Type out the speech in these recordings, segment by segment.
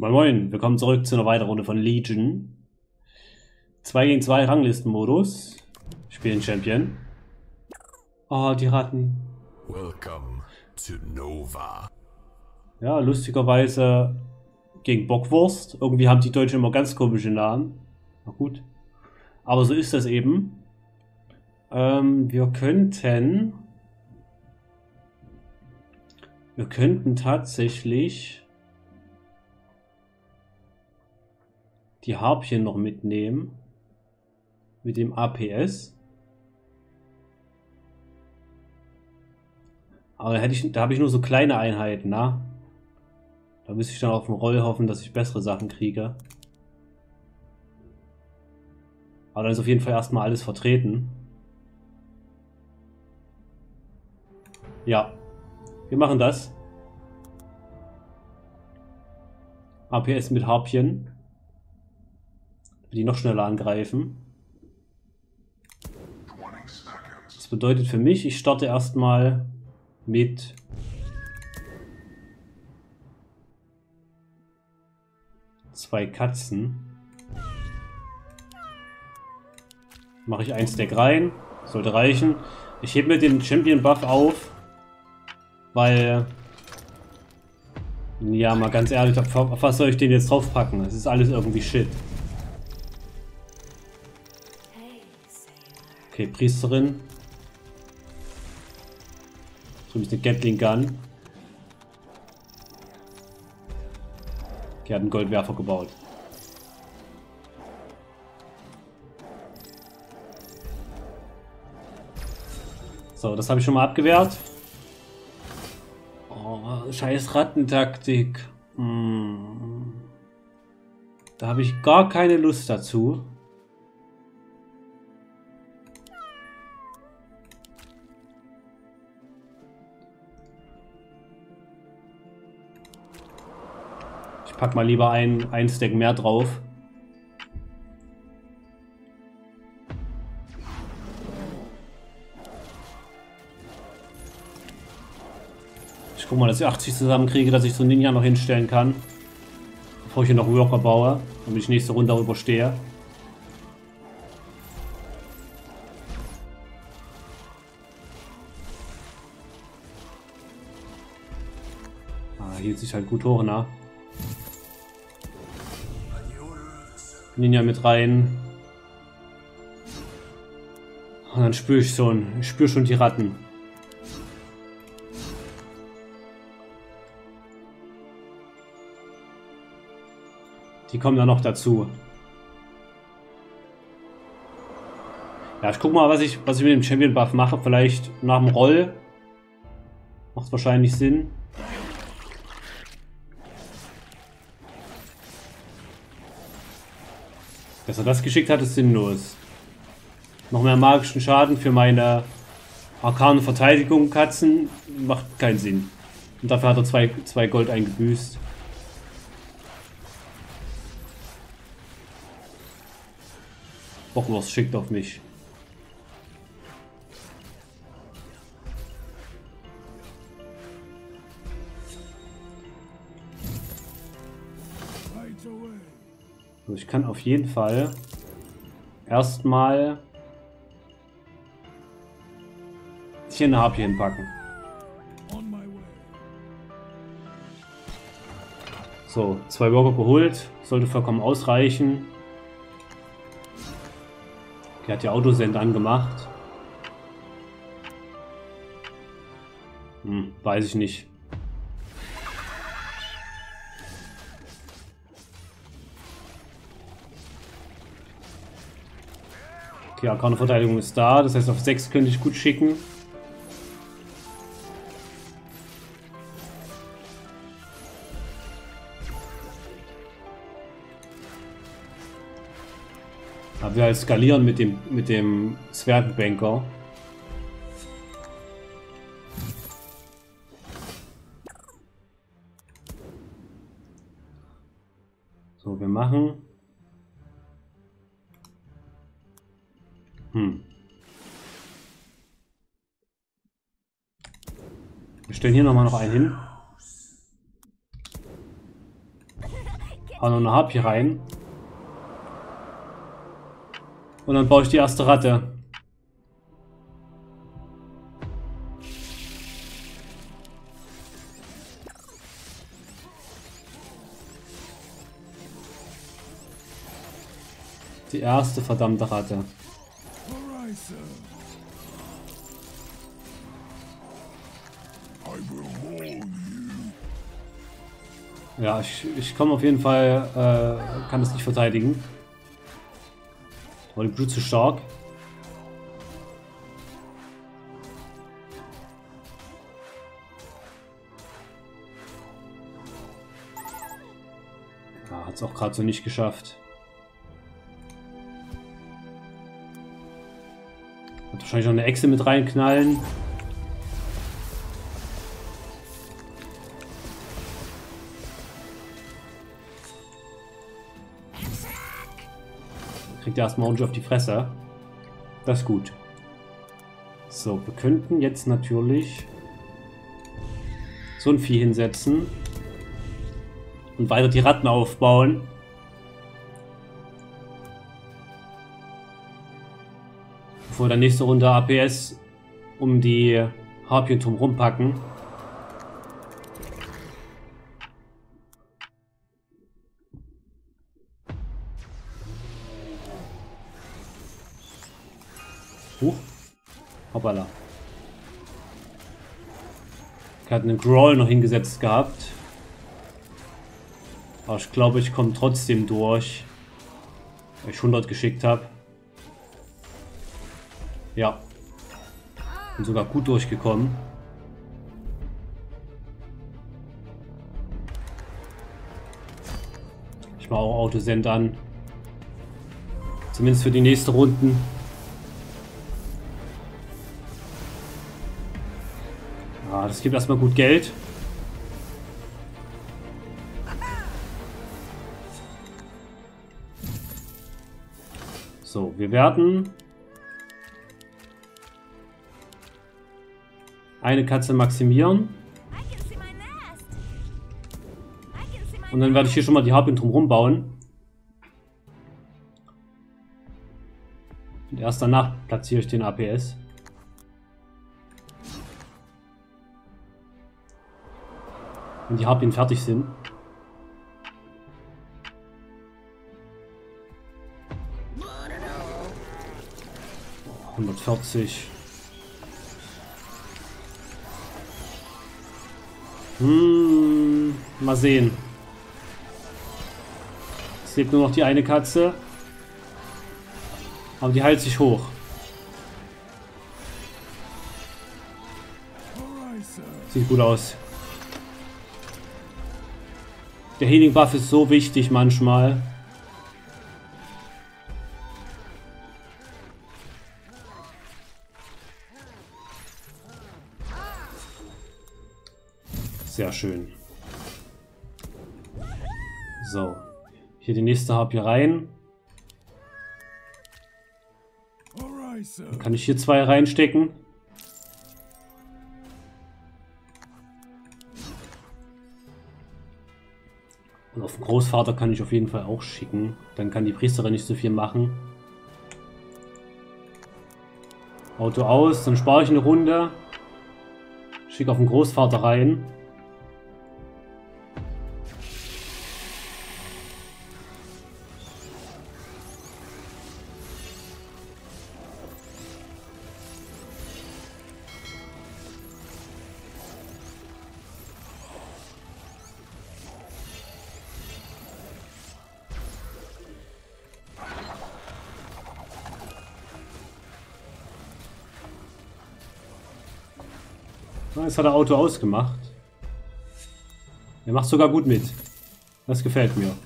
Moin Moin, willkommen zurück zu einer weiteren Runde von Legion. 2 gegen 2 Ranglistenmodus. Spielen Champion. Oh, die Ratten. Welcome to Nova. Ja, lustigerweise gegen Bockwurst. Irgendwie haben die Deutschen immer ganz komische Namen. Na gut. Aber so ist das eben. Wir könnten tatsächlich die Harpchen noch mitnehmen. Mit dem APS. Aber da habe ich nur so kleine Einheiten, na? Da müsste ich dann auf dem Roll hoffen, dass ich bessere Sachen kriege. Aber dann ist auf jeden Fall erstmal alles vertreten. Ja. Wir machen das. APS mit Harpchen. Damit die noch schneller angreifen. Das bedeutet für mich, ich starte erstmal mit zwei Katzen. Mache ich ein Stack rein. Sollte reichen. Ich hebe mir den Champion Buff auf. Weil, ja, mal ganz ehrlich, auf was soll ich den jetzt draufpacken? Es ist alles irgendwie Shit. Okay, Priesterin. Drüben ist eine Gatling Gun. Die hat einen Goldwerfer gebaut. So, das habe ich schon mal abgewehrt. Oh, scheiß Rattentaktik. Da habe ich gar keine Lust dazu. Ich pack mal lieber ein Stack mehr drauf. Guck mal, dass ich 80 zusammenkriege, dass ich so einen Ninja noch hinstellen kann. Bevor ich hier noch Worker baue, damit ich nächste Runde auch überstehe. Ah, hielt sich halt gut hoch, ne? Ninja mit rein. Und dann spüre ich schon. Ich spüre schon die Ratten. Die kommen dann noch dazu. Ja, ich guck mal, was ich mit dem Champion Buff mache. Vielleicht nach dem Roll. Macht wahrscheinlich Sinn. Dass er das geschickt hat, ist sinnlos. Noch mehr magischen Schaden für meine Arkane Verteidigung Katzen macht keinen Sinn. Und dafür hat er zwei Gold eingebüßt. Bockwurst schickt auf mich. So, ich kann auf jeden Fall erstmal hier eine Harpchen packen. So, 2 Worker geholt. Sollte vollkommen ausreichen. Er hat ja Autosend angemacht. Weiß ich nicht. Okay, Arkane Verteidigung ist da. Das heißt, auf 6 könnte ich gut schicken. Aber wir halt skalieren mit dem Zwergbanker. So, wir machen. Wir stellen hier nochmal einen hin. Fahr noch eine Harpy rein. Und dann baue ich die erste Ratte. Die erste verdammte Ratte. Ja, ich komme auf jeden Fall, kann das nicht verteidigen. Aber die Brute zu stark. Ja, hat es auch gerade so nicht geschafft. Wird wahrscheinlich noch eine Echse mit reinknallen. Kriegt er erstmal ordentlich auf die Fresse. Das ist gut. So, wir könnten jetzt natürlich so ein Vieh hinsetzen und weiter die Ratten aufbauen. Bevor wir dann nächste Runde APS um die Harpien drum rumpacken. Huch. Hoppala. Er hat einen Growl noch hingesetzt gehabt. Aber ich glaube, ich komme trotzdem durch. Weil ich 100 geschickt habe. Ja. Bin sogar gut durchgekommen. Ich mache auch Autosend an. Zumindest für die nächsten Runden. Das gibt erstmal gut Geld. So, wir werden eine Katze maximieren. Und dann werde ich hier schon mal die Harpien drumherum bauen. Und erst danach platziere ich den APS. Wenn die Harpien fertig sind. Oh, 140. Mal sehen. Es lebt nur noch die eine Katze. Aber die heilt sich hoch. Sieht gut aus. Der Healing Buff ist so wichtig manchmal. Sehr schön. So. Hier die nächste Harpie rein. Dann kann ich hier zwei reinstecken. Und auf den Großvater kann ich auf jeden Fall auch schicken. Dann kann die Priesterin nicht so viel machen. Auto aus, dann spare ich eine Runde. Schicke auf den Großvater rein. Jetzt hat er Auto ausgemacht. Er macht sogar gut mit. Das gefällt mir.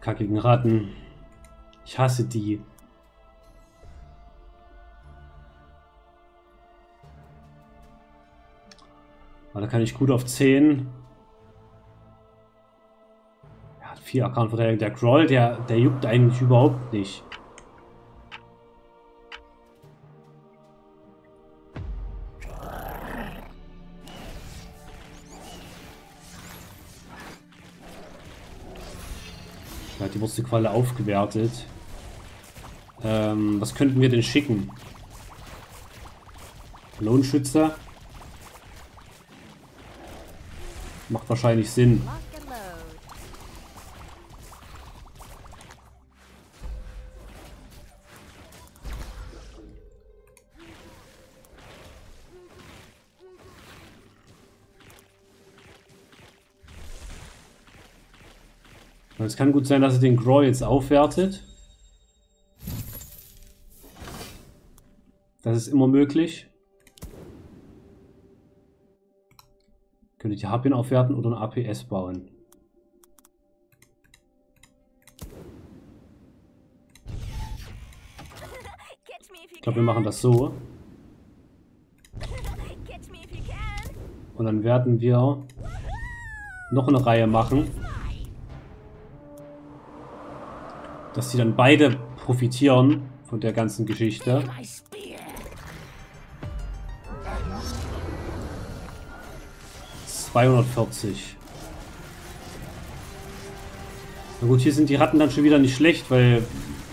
Kackigen Ratten. Ich hasse die. Aber da kann ich gut auf 10. 4 Arkane Verteidigung. Der Groll, der juckt eigentlich überhaupt nicht. hat die Wurstqualle aufgewertet. Was könnten wir denn schicken? Lohnschützer. Macht wahrscheinlich Sinn. Es kann gut sein, dass er den Grow jetzt aufwertet. Das ist immer möglich. Könnte die Harpien aufwerten oder ein APS bauen. Ich glaube, wir machen das so. Und dann werden wir noch eine Reihe machen. Dass die dann beide profitieren von der ganzen Geschichte. ...240. Na gut, hier sind die Ratten dann schon wieder nicht schlecht, weil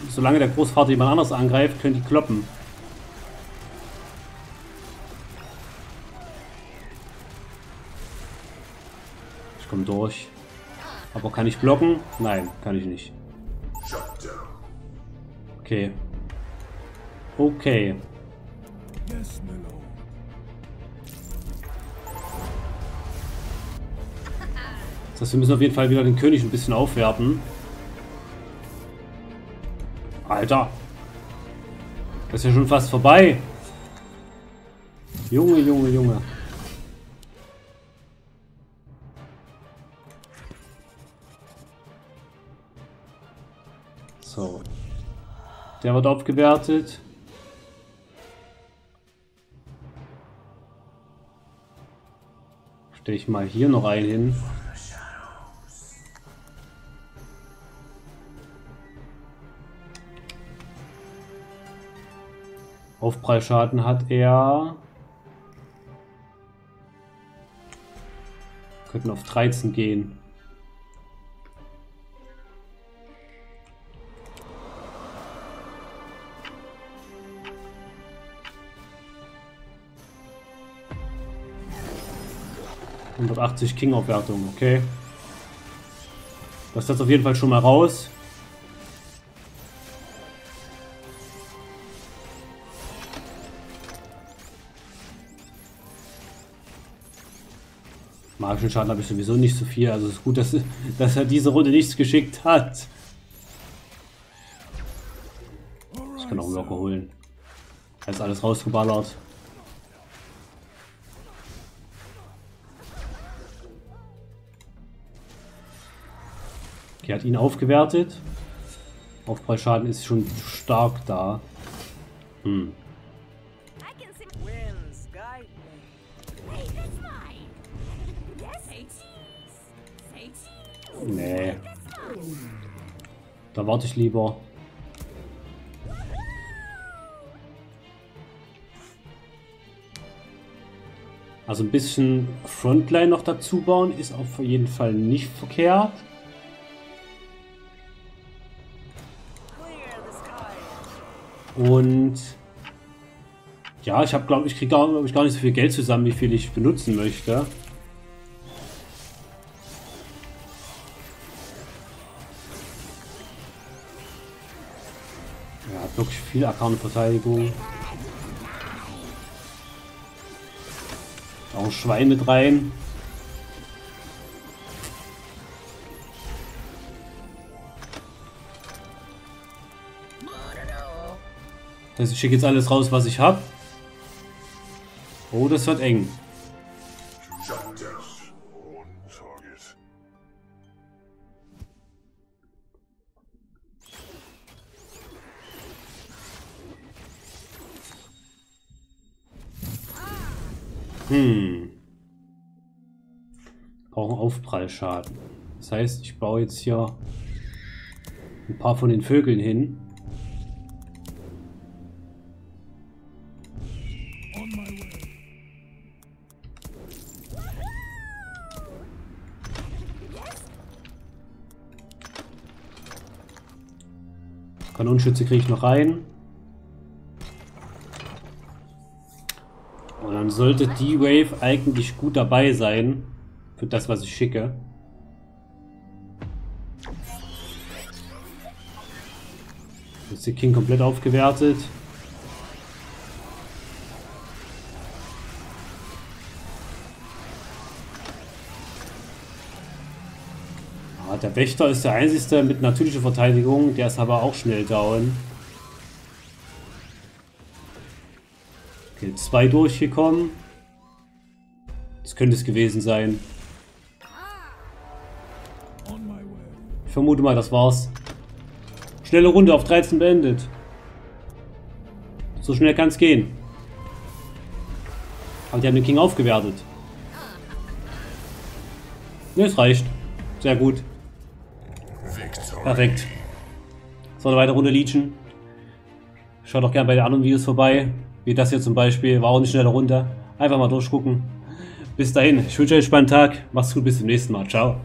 solange der Großvater jemand anders angreift, können die kloppen. Ich komme durch. Aber kann ich blocken? Nein, kann ich nicht. Okay. Okay. Das heißt, wir müssen auf jeden Fall wieder den König ein bisschen aufwerten. Alter. Das ist ja schon fast vorbei. Junge, Junge, Junge. So. Der wird aufgewertet. Stelle ich mal hier noch einen hin. Aufprallschaden hat er. Wir könnten auf 13 gehen. King-Aufwertung, okay. Das ist auf jeden Fall schon mal raus. Magischen Schaden habe ich sowieso nicht so viel, also es ist gut, dass er diese Runde nichts geschickt hat. Ich kann auch locker holen. Da ist alles rausgeballert. Okay, hat ihn aufgewertet. Aufprallschaden ist schon stark da. Hm. Nee. Da warte ich lieber. Also ein bisschen Frontline noch dazu bauen ist auf jeden Fall nicht verkehrt. Und ja, ich habe, glaube ich, kriege gar nicht so viel Geld zusammen, wie viel ich benutzen möchte. Ja, hat wirklich viel Arkane Verteidigung. Auch ein Schwein mit rein. Also ich schicke jetzt alles raus, was ich habe. Oh, das wird eng. Hm. Brauchen Aufprallschaden. Das heißt, ich baue jetzt hier ein paar von den Vögeln hin. Kanonenschütze kriege ich noch rein. Und dann sollte die Wave eigentlich gut dabei sein. Für das, was ich schicke. Ist der King komplett aufgewertet. Ah, der Wächter ist der einzige mit natürlicher Verteidigung, der ist aber auch schnell down. Okay, 2 durchgekommen. Das könnte es gewesen sein. Ich vermute mal, das war's. Schnelle Runde auf 13 beendet. So schnell kann es gehen. Aber die haben den King aufgewertet. Ne, es reicht. Sehr gut. Perfekt. So, eine weitere Runde Legion. Schaut doch gerne bei den anderen Videos vorbei. Wie das hier zum Beispiel. War auch eine schnelle Runde. Einfach mal durchgucken. Bis dahin. Ich wünsche euch einen spannenden Tag. Macht's gut. Bis zum nächsten Mal. Ciao.